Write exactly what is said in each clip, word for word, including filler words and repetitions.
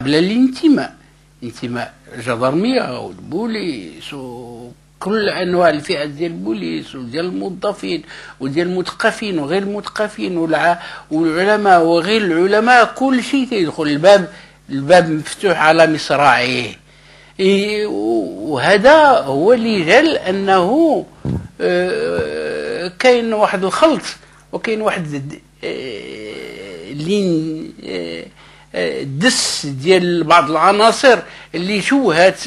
قبل الانتماء، انتماء جدرميه والبوليس وكل انواع الفئات ديال البوليس وديال الموظفين وديال المثقفين وغير المثقفين والعلماء وغير العلماء، كل شيء تيدخل الباب الباب مفتوح على مصراعيه. وهذا هو اللي جعل انه كاين واحد الخلط وكاين واحد لين الدس ديال بعض العناصر اللي شوهت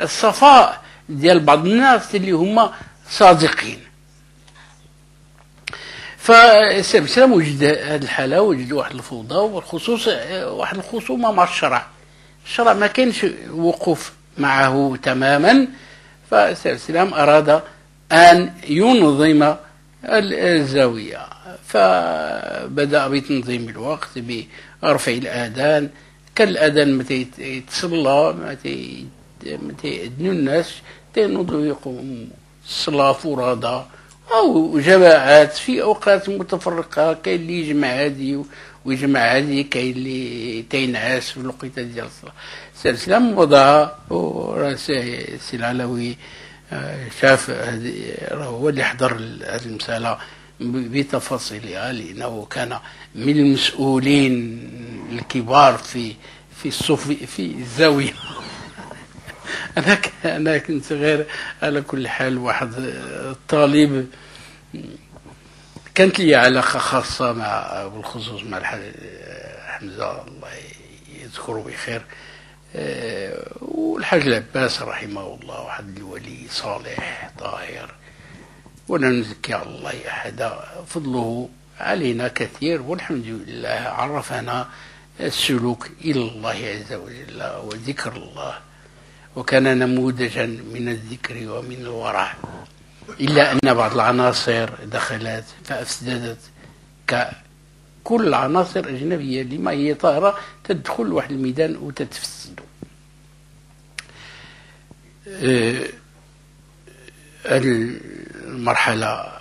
الصفاء ديال بعض الناس اللي هما صادقين. فالسي عبد السلام وجد هذه الحاله، وجد واحد الفوضى وبالخصوص واحد الخصومه مع الشرع. الشرع ما كانش وقوف معه تماما، فالسي عبد السلام اراد ان ينظم الزاويه، فبدأ بتنظيم الوقت برفع الآذان. كان الآذان متى يتصلى متى متى يأذنوا الناس تنوضوا يقوموا الصلاة فرادى أو جماعات في أوقات متفرقة، كاين اللي يجمع هذه ويجمع هذه، كاين اللي تينعس في الوقت ديال الصلاة. السي عبد السلام وضعها، وراه السي العلوي شاف راه هو اللي حضر هذه المسألة بتفاصيلها، لأنه كان من المسؤولين الكبار في في الصف في الزاوية. أنا أنا كنت غير على كل حال واحد الطالب، كانت لي علاقة خاصة مع بالخصوص مع الحاج حمزة الله يذكره بخير، والحاج العباس رحمه الله، واحد الولي صالح طاهر، ولا نزكي على الله أحدا، فضله علينا كثير والحمد لله، عرفنا السلوك إلى الله عز وجل وذكر الله، وكان نموذجا من الذكر ومن الورع، إلا أن بعض العناصر دخلت فأفسدت ككل العناصر أجنبية لما هي طاهرة تدخل لواحد الميدان وتتفسد. أه المرحلة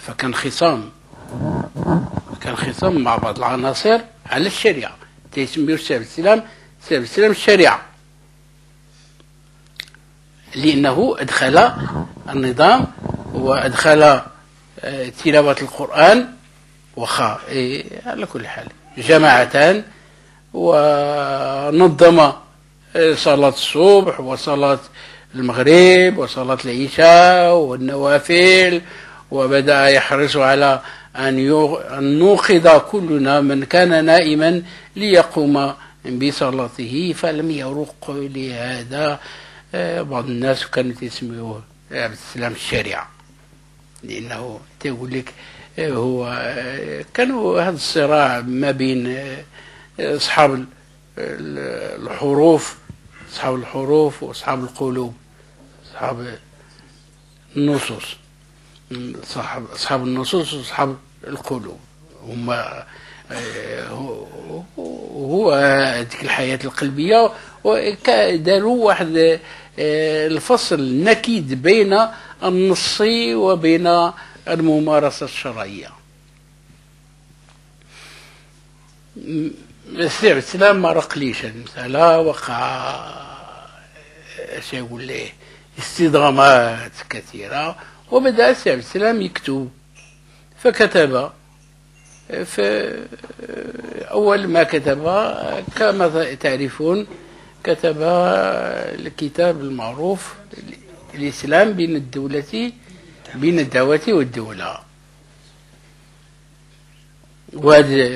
فكان خصام كان خصام مع بعض العناصر على الشريعة، تيسميو السي عبد السلام السي عبد السلام الشريعة، لأنه أدخل النظام وأدخل تلاوة القرآن، وخا على كل حال جماعتان، ونظم صلاة الصبح وصلاة المغرب وصلاة العشاء والنوافل، وبدأ يحرص على أن نوقظ كلنا من كان نائما ليقوم بصلاته، فلم يروق لهذا بعض الناس كانوا يسميوه عبد السلام الشريعة، لأنه تقول لك هو كانوا هذا الصراع ما بين أصحاب الحروف أصحاب الحروف وأصحاب القلوب، أصحاب النصوص أصحاب أصحاب النصوص وأصحاب القلوب، هما هو هذيك الحياة القلبية، وداروا واحد الفصل نكيد بين النص وبين الممارسة الشرعية. السي عبد السلام ما رقليش المسألة، وقع اش يقول ليه استدغامات كثيرة، وبدأ السي عبد السلام يكتب، فكتب فأول ما كتب كما تعرفون كتب الكتاب المعروف الإسلام بين الدولة بين الدعوة والدولة، وهذا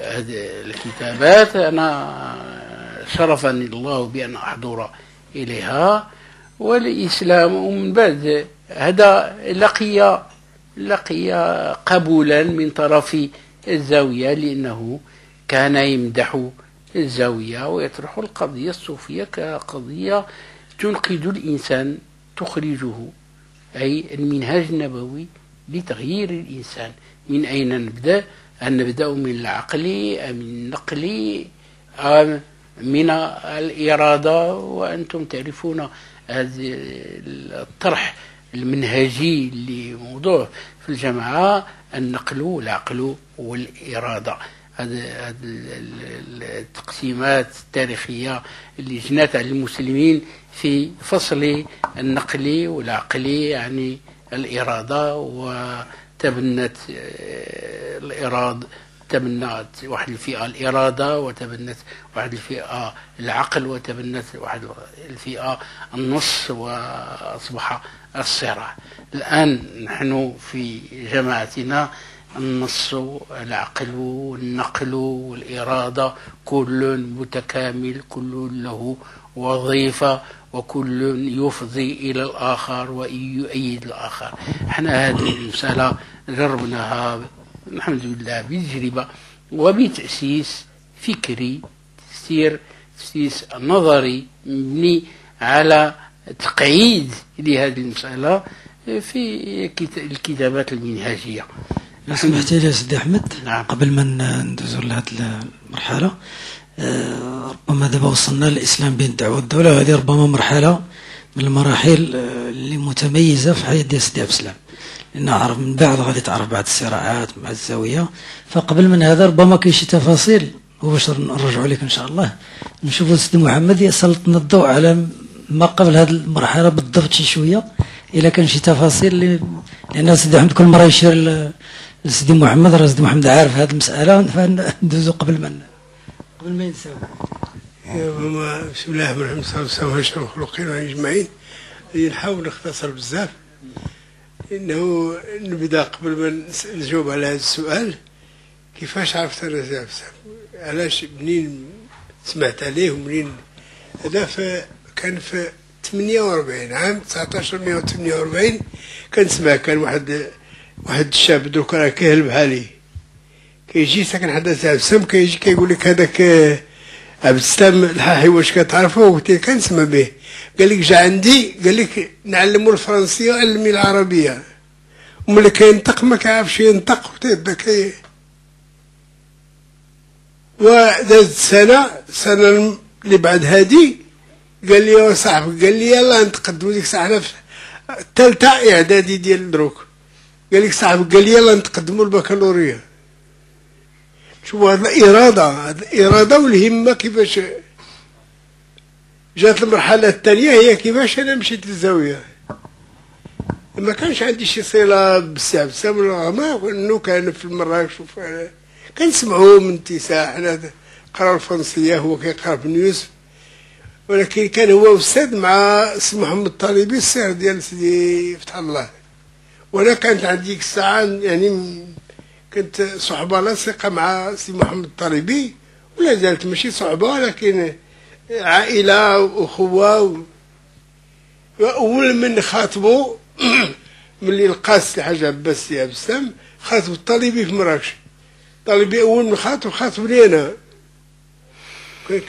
هذه الكتابات أنا شرفني الله بأن أحضر إليها. والإسلام ومن بعد هذا لقي لقي قبولا من طرف الزاوية، لأنه كان يمدح الزاوية ويطرح القضية الصوفية كقضية تنقذ الإنسان تخرجه، أي المنهاج النبوي لتغيير الإنسان. من أين نبدأ؟ أن نبدأ من العقل أم النقل أم من الإرادة؟ وأنتم تعرفون هذا الطرح المنهجي لموضوع في الجامعة، النقل والعقل والإرادة، هذه التقسيمات التاريخية اللي جنات على المسلمين في فصل النقلي والعقلي، يعني الإرادة وتبنت الإراد تبنت واحد الفئة الإرادة وتبنت واحد الفئة العقل وتبنت واحد الفئة النص وأصبح الصراع. الآن نحن في جماعتنا النص والعقل والنقل والإرادة كل متكامل، كل له وظيفة وكل يفضي إلى الآخر ويؤيد الآخر. احنا هذه المسألة جربناها الحمد لله بتجربة وبتأسيس فكري، تسير تأسيس نظري مبني على تقعيد لهذه المسألة في الكتابات المنهجية. لو سمحت لي يا سيدي أحمد، نعم. قبل ما ندوزو لهذه المرحلة، أه ربما دابا وصلنا للإسلام بين الدعوة والدولة، وهذه ربما مرحلة من المراحل اللي متميزة في حياة سيدي عبد السلام، لأنه عرف من بعد غادي تعرف بعض الصراعات مع الزاوية. فقبل من هذا ربما كاين شي تفاصيل وباش نرجعوا لك إن شاء الله، نشوفوا سيدي محمد يسلطنا الضوء على ما قبل هذه المرحلة بالضبط شي شوية، إلا كان شي تفاصيل اللي لأن سيدي محمد كل مرة يشير سيدي محمد، راه سيدي محمد عارف هذه المسألة، فندوزو قبل ما قبل ما ينساو. بسم الله الرحمن الرحيم، صلى الله عليه وسلم المخلوقين أجمعين. نحاول نختصر بزاف، إنه نبدأ قبل ما نجاوب على هذا السؤال، كيفاش عرفت أنا سيدي عبد السلام؟ علاش منين سمعت عليه ومنين هذا؟ فكان في ثمانية وأربعين عام ألف وتسعمائة وثمانية وأربعين كنسمع كان واحد واحد الشاب دوك راه كاهل بحالي كيجي ساكن حدا عبد السلام، كيجي كيقول لك هذاك عبد السلام الحاحي واش كتعرفوه؟ قلت كنسمع به. قال لك جا عندي قال لك نعلمو الفرنسيه علمي العربيه، وملي كينطق ما كيعرفش ينطق وتيبدا كي. ودازت سنه السنه اللي بعد هادي قال لي يا صاحبي، قال لي يلا نتقدموا. ديك الساعه حنا في الثالثه اعدادي ديال دروك. قال لك صاحبي، قال لي يلا نتقدموا البكالوريا. شوفوا هاد الإرادة، هاد الإرادة والهمة كيفاش جات. المرحلة الثانية هي كيفاش أنا مشيت للزاوية. ما كانش عندي شي صلة بالسي عبد السلام ولا ما، إنه كان في مراكش كنسمعوه من تيساع، حنا قراو الفرنسية، هو كيقرا بن يوسف، ولكن كان هو أستاذ مع سي محمد الطالبي السير ديال سيدي فتح الله. وأنا كانت عندي ديك الساعة يعني كنت صحبة لاصقة مع سي محمد الطريبي، ولا زالت ماشي صحبة ولكن عائلة وأخوة و... وأول من خاطبو ملي لقى السي حاج عباس السي عبد السلام خاطب الطريبي في مراكش. الطريبي أول من خاطب خاطبني أنا.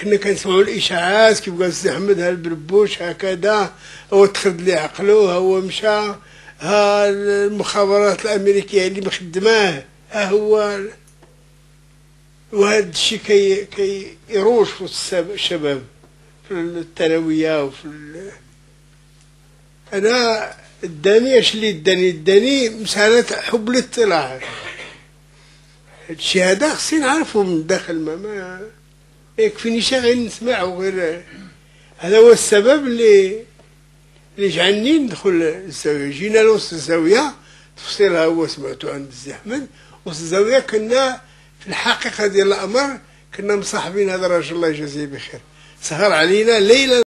كنا كنسمعو الإشاعات كيف قال السي أحمد، ها البربوش هكذا، هو تخرد ليه عقلو، هو مشى، ها المخابرات الأمريكية اللي مخدماه، ها هو. وهذا الشيء كي كي يروج في الشباب في الثانوية وفي ال... أنا اداني اش اللي اداني اداني مسألة حب الاطلاع. هاد الشيء هذا خصني نعرفو من الداخل، ما ما يكفينيش غير نسمعو، غير هذا هو السبب اللي اللي جعلني ندخل للزاوية. جينا لوسط الزاوية، تفصيلها هو سمعتو عند السي أحمد. وسط الزاوية كنا في الحقيقة ديال الأمر كنا مصاحبين هذا الراجل الله يجازيه بخير، سهر علينا ليلة